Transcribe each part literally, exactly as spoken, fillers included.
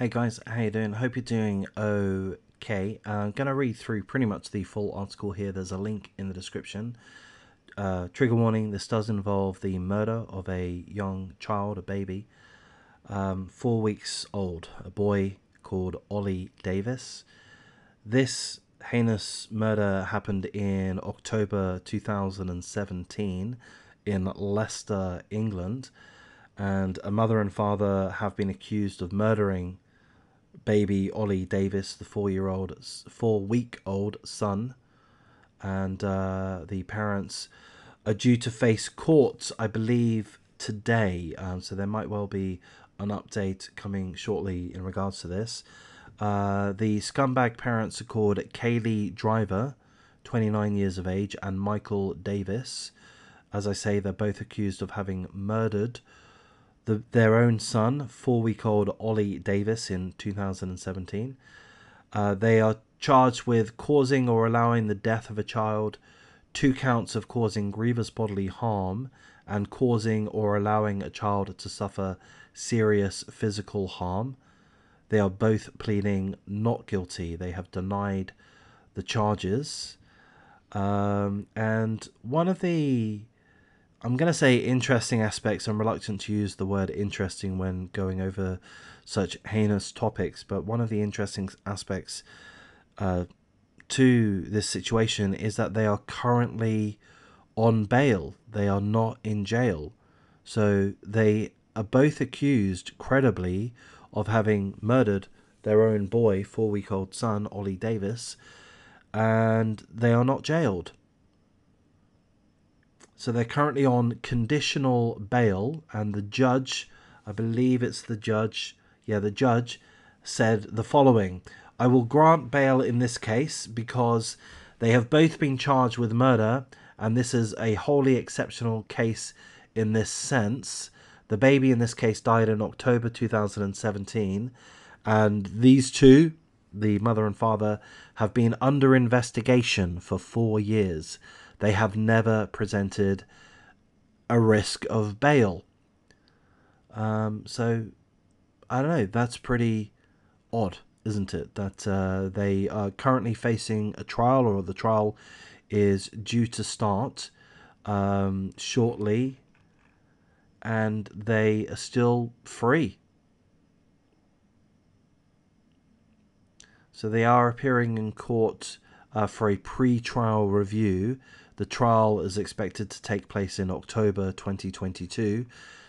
Hey guys, how you doing? Hope you're doing okay. Uh, I'm going to read through pretty much the full article here. There's a link in the description. Uh, trigger warning, this does involve the murder of a young child, a baby, um, four weeks old, a boy called Ollie Davis. This heinous murder happened in October two thousand seventeen in Leicester, England, and a mother and father have been accused of murdering baby Ollie Davis, the four-year-old, four-week-old son, and uh, the parents are due to face court, I believe, today. Um, so there might well be an update coming shortly in regards to this. Uh, the scumbag parents are called Kayleigh Driver, twenty-nine years of age, and Michael Davis. As I say, they're both accused of having murdered the, their own son, four-week-old Ollie Davis, in two thousand seventeen. Uh, they are charged with causing or allowing the death of a child, two counts of causing grievous bodily harm, and causing or allowing a child to suffer serious physical harm. They are both pleading not guilty. They have denied the charges. Um, and one of the, I'm going to say, interesting aspects, I'm reluctant to use the word interesting when going over such heinous topics, but one of the interesting aspects Uh, to this situation is that they are currently on bail. They are not in jail. So they are both accused credibly of having murdered their own boy, four-week-old son, Ollie Davis, and they are not jailed. So they're currently on conditional bail, and the judge, I believe it's the judge, yeah, the judge said the following: I will grant bail in this case because they have both been charged with murder, and this is a wholly exceptional case in this sense. The baby in this case died in October two thousand seventeen, and these two, the mother and father, have been under investigation for four years. They have never presented a risk of bail. Um, so, I don't know, that's pretty odd, isn't it, that uh, they are currently facing a trial, or the trial is due to start um, shortly, and they are still free. So they are appearing in court uh, for a pre-trial review. The trial is expected to take place in October twenty twenty-two.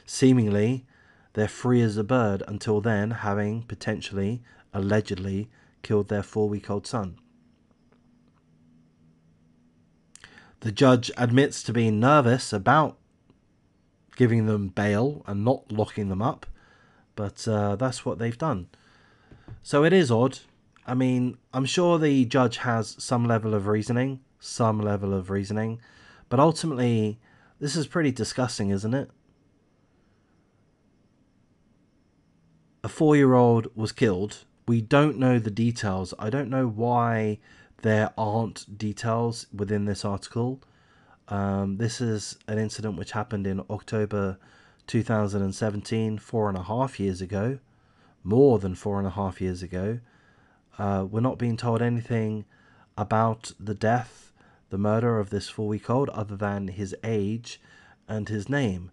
Seemingly, they're free as a bird until then, having potentially allegedly killed their four-week-old son. The judge admits to being nervous about giving them bail and not locking them up, but uh, that's what they've done. So it is odd. I mean, I'm sure the judge has some level of reasoning, some level of reasoning, but ultimately, this is pretty disgusting, isn't it? A four-year-old was killed. We don't know the details. I don't know why there aren't details within this article. Um, this is an incident which happened in October two thousand seventeen, four and a half years ago. More than four and a half years ago. Uh, we're not being told anything about the death, the murder of this four-week-old, other than his age and his name.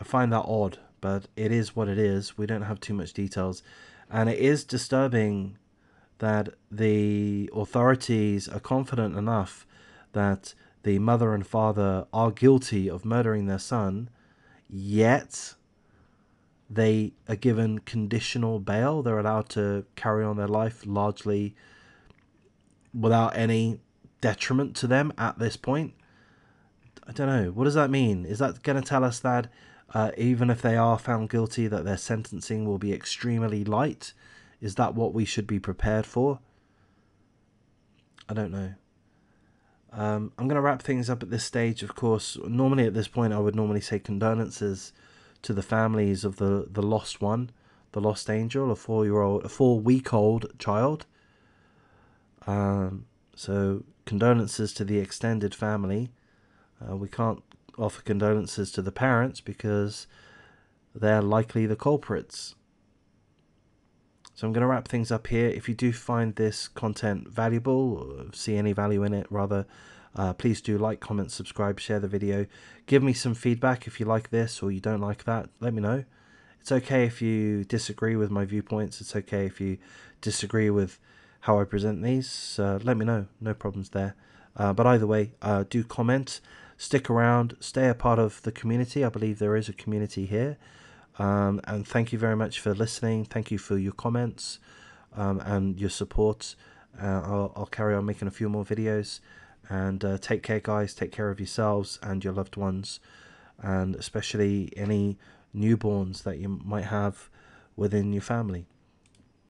I find that odd, but it is what it is. We don't have too much details, and it is disturbing that the authorities are confident enough that the mother and father are guilty of murdering their son, yet they are given conditional bail. They're allowed to carry on their life largely without any detriment to them at this point. I don't know. What does that mean? Is that going to tell us that Uh, even if they are found guilty, that their sentencing will be extremely light? Is that what we should be prepared for? I don't know. Um, I'm going to wrap things up at this stage, of course. Normally at this point, I would normally say condolences to the families of the, the lost one, the lost angel, a four-year-old, a four-week-old child. Um, so condolences to the extended family. Uh, we can't offer condolences to the parents because they're likely the culprits. So I'm going to wrap things up here. If you do find this content valuable, or see any value in it rather, uh, please do like, comment, subscribe, share the video. Give me some feedback if you like this or you don't like that. Let me know. It's okay if you disagree with my viewpoints. It's okay if you disagree with how I present these. Uh, let me know. No problems there. Uh, but either way, uh, do comment. Stick around. Stay a part of the community. I believe there is a community here. Um, and thank you very much for listening. Thank you for your comments um, and your support. Uh, I'll, I'll carry on making a few more videos. And uh, take care, guys. Take care of yourselves and your loved ones. And especially any newborns that you might have within your family.